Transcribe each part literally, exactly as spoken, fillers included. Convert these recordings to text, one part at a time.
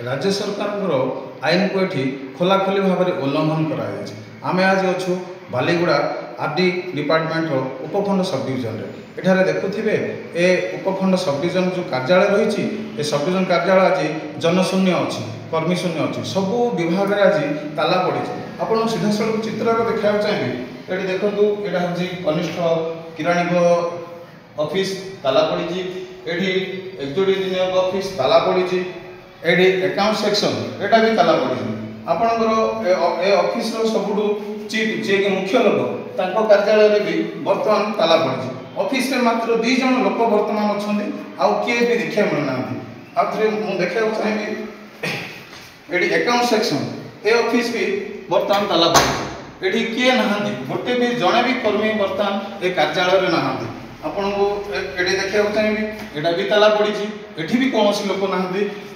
राज्य सरकार आईन को ये खोलाखोली भाव में उल्लंघन कराई। आज अच्छू बालीगुड़ा आरडी डिपार्टमेंटर उपखंड सब डिविजन एठार देखुवे ए उपखंड सब डिविजन जो कार्यालय रही ए सब डिविजन कार्यालय आज जनशून्य अच्छी कर्मीशून्य अच्छी सबू विभाग में आज ताला पड़ी। आप सीधा सड़क चित्र देखा चाहिए ये देखो यहाँ हूँ कनिष्ठ किराणी ऑफिस ताला पड़ी, एक्जिक्यूटिव इंजीनियर ऑफिस ताला पड़ी, एडी अकाउंट सेक्शन एटा भी ताला पड़ी। आपणकर ऑफिस सबुठ चीफ जी मुख्य लोक तांको कार्यालय भी बर्तमान ताला पड़ी। ऑफिस में मात्र दुई जन लोक बर्तमान अच्छा किए भी देखा मिलना। आउे मुझे देखा चाहिए ये अकाउंट सेक्शन ए ऑफिस भी बर्तमान ताला पड़ी। ये किए ना गोटे भी जड़े भी कर्मी बर्तमान ए कार्यालय ना। आपको ये देखा चाहिए यहाँ भी ताला पड़ी, एठी भी कौन लोक ना।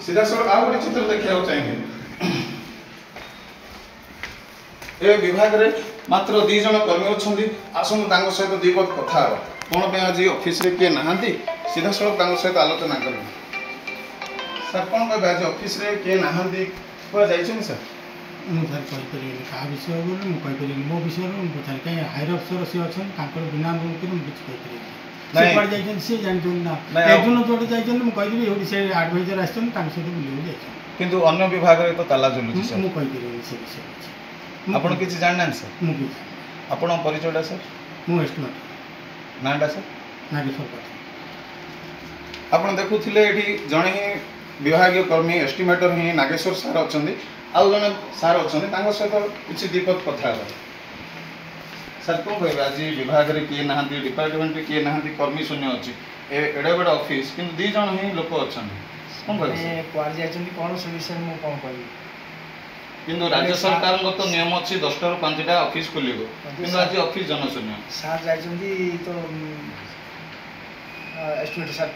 सीधा सड़क आउ गए चित्र देखा चाहिए ए विभाग में मात्र दुई जन कर्मी अच्छे। आसतु सहित दुई पद कथा कौन आज ऑफिस किए ना सीधा सड़क सहित आलोचना करें। सर कौन कह आज ऑफिस किए ना क्या जाइए सर मुझे कहीपर क्या विषय बोले मुझे मो विषय मुझे कहीं हायर अफसर सी अच्छा बिना बुझे नहीं पड़ जाइए सी जानते ना एकजन जोड़े जाइए मुझे ये से एडवाइजर आसते बुले किंतु अन्य विभाग में तो ताला झुलुची सर मुझे आपड़ कि जानना सर मुझे आपण परिचयटा सर मुझे नाटा सर नागेश्वर पाठ। आप देखुले ये जड़े ही विभाग कर्मी एस्टिमेटर ही नागेश्वर सार अच्छा आउ जन सार अच्छा सहित किसी दीपक कथा सर कौन कह आज विभाग में किए ना डिपार्टमेंट में किए ना कर्मी शून्य अच्छी एडे बड़े ऑफिस कि दुई जन ही लोक अच्छा कौन से विषय में कौन कह कि राज्य सरकार तो नियम अच्छी दस टू पांच टा ऑफिस खोल कि आज ऑफिस जनशून्य सार जा एस्टिमेट सार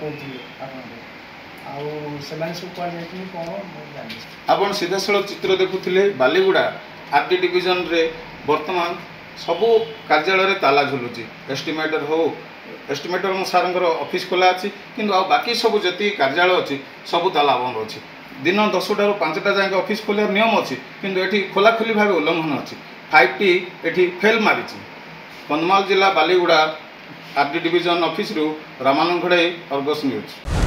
कहते आप सीधा सड़क चित्र देखुले। बालीगुड़ा आरडी डिविजन रे बर्तमान सबू कार्यालय रे ताला झुलुची। एस्टिमेटर हो एस्टिमेटर मो सारंकर ऑफिस खोला अच्छी किंतु आ बाकी सब जति कार्यालय अच्छी सबू ताला बंद अच्छी। दिन दसटा रु पांचटा जाए ऑफिस खोलिया नियम अच्छी किंतु एठी खोलाखोली भाव उल्लंघन अच्छी। फाइव टी एठी फेल मारिची। कंधमाल जिला बालीगुड़ा आरडी डिविजन ऑफिस रु रामानंद घड़े, अर्गस न्यूज।